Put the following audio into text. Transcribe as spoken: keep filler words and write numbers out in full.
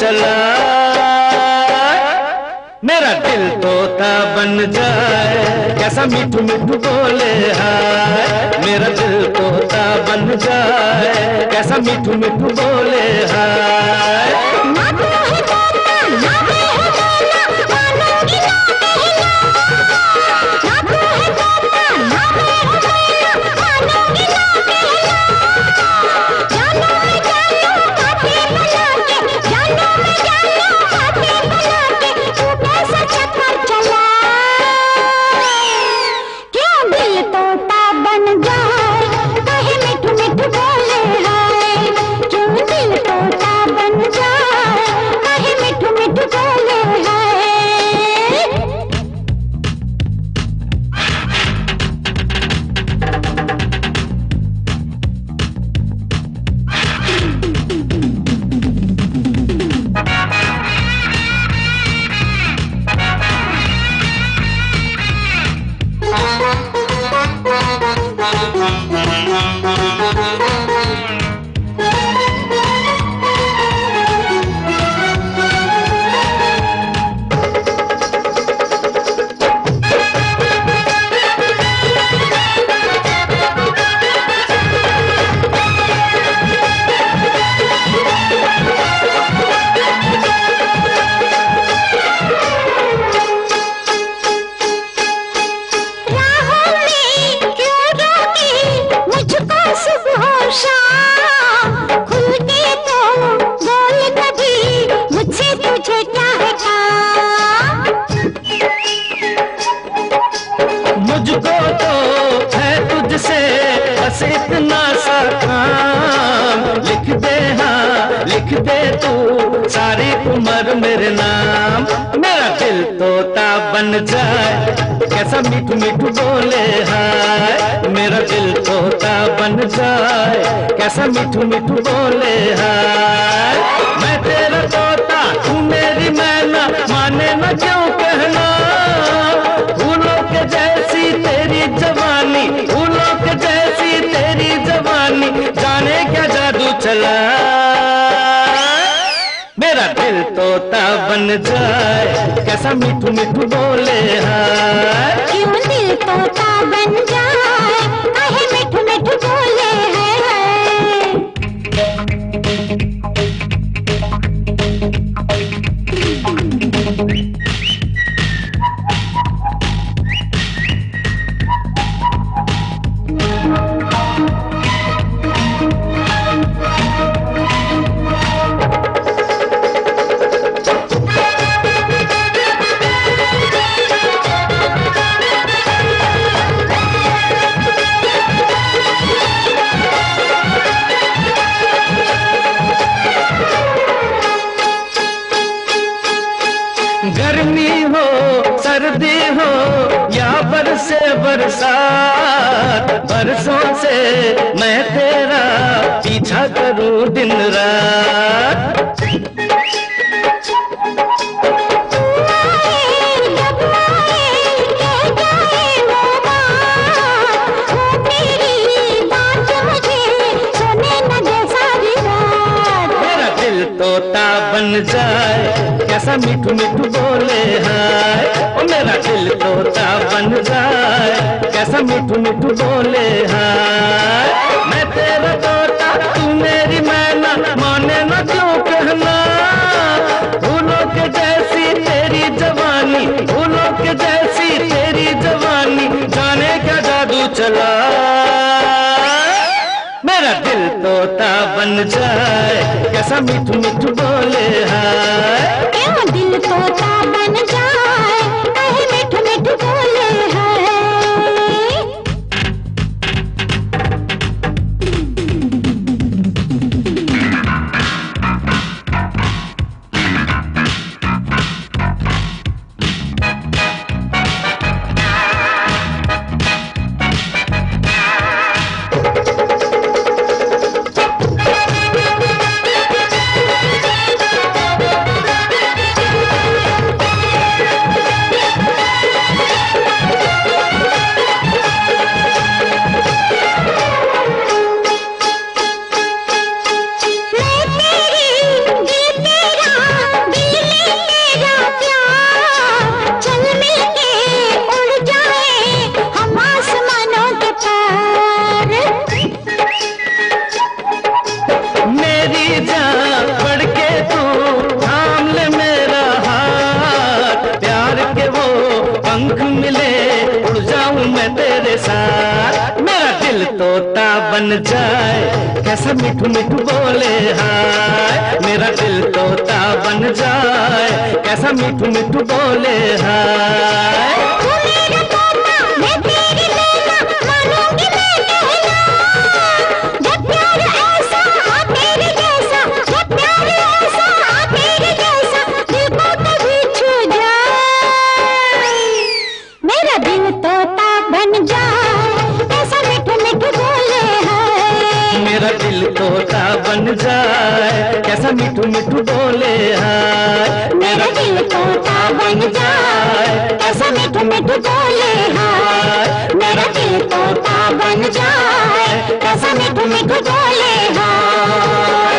चला, मेरा दिल तोता बन जाए। कैसा मीठू मीठू बोले हाय, मेरा दिल तोता बन जाए। कैसा मीठू मीठू बोले हाय। इतना सा काम लिख दे, हाँ लिख दे तू सारी उम्र मेरे नाम। मेरा दिल तोता बन जाए, कैसा मीठू मीठू बोले हाय। मेरा दिल तोता बन जाए, कैसा मीठू मीठू बोले हाय। मैं तेरा तोता तू मेरी मैना, माने न क्यों कहना। फूलों के जैसी तेरी जवानी, फूलों के जैसी तेरी जवानी, जाने क्या जादू चला। मेरा दिल तोता बन जाए, कैसा मीठू मीठू बोले हाय। मेरा दिल तोता बन जाए, काहे मीठू मीठू बोले हाय। गर्मी हो सर्दी हो या बरसे बरसात, बरसों से मैं तेरा पीछा करूं दिन रात। मेरा दिल तोता बन जाए, कैसा मीठू मीठू बोले हाय। ओ मेरा दिल तोता बन जाए, कैसा मीठू मीठू बोले हाय। मैं तेरा तोता तू मेरी मैना, माने न क्यों कहना। फूलों के जैसी तेरी जवानी, फूलों के जैसी तेरी जवानी, जाने क्या जादू चला। मेरा दिल तोता बन जाए, कैसा मीठू मीठू बोले हाय। तोता बन जाए, कहीं मीठू मीठू बोले बन जाए, कैसा मिठू मिठू बोले हाय, मेरा दिल तोता बन जाए, कैसा मिठू मिठू बोले हाय। तोता बन जाए, कैसा मिठू मिठू बोले हाय, मेरा दिल तोता बन जाए, कैसा मिठू मिठू बोले हाय, मेरा दिल तोता बन जाए, कैसा मिठू मिठू बोले हाय।